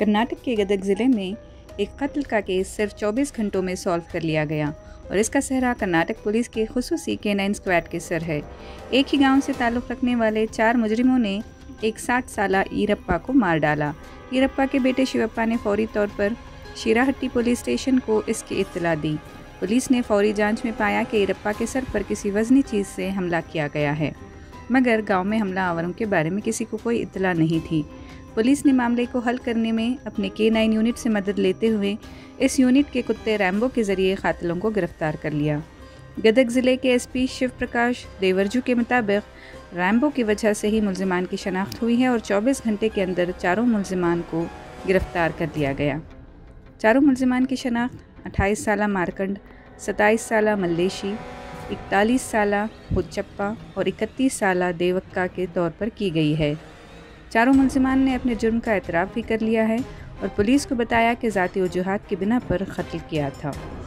कर्नाटक के गदग ज़िले में एक कत्ल का केस सिर्फ 24 घंटों में सॉल्व कर लिया गया और इसका सहरा कर्नाटक पुलिस के खुसूसी K9 स्क्वाड के सर है। एक ही गांव से ताल्लुक़ रखने वाले 4 मुजरिमों ने एक 60 साला ईरप्पा को मार डाला। ईरप्पा के बेटे शिवप्पा ने फौरी तौर पर शिरहट्टी पुलिस स्टेशन को इसकी इत्तला दी। पुलिस ने फौरी जांच में पाया कि ईरप्पा के सर पर किसी वजनी चीज़ से हमला किया गया है, मगर गांव में हमलावरों के बारे में किसी को कोई इत्तला नहीं थी। पुलिस ने मामले को हल करने में अपने K9 यूनिट से मदद लेते हुए इस यूनिट के कुत्ते रैम्बो के ज़रिए कातिलों को गिरफ्तार कर लिया। गदग ज़िले के SP शिव प्रकाश देवर्जू के मुताबिक रैम्बो की वजह से ही मुलजिमान की शनाख्त हुई है और 24 घंटे के अंदर 4 मुलजिमान को गिरफ्तार कर लिया गया। 4 मुलजिमान की शनाख्त 28 साला मारकंड, 27 साला मलेशी, 41 साला होचप्पा और 31 साला देवक्का के तौर पर की गई है। 4 मुलजिमान ने अपने जुर्म का एतराफ़ भी कर लिया है और पुलिस को बताया कि ज़ाती वजूहात के बिना पर कत्ल किया था।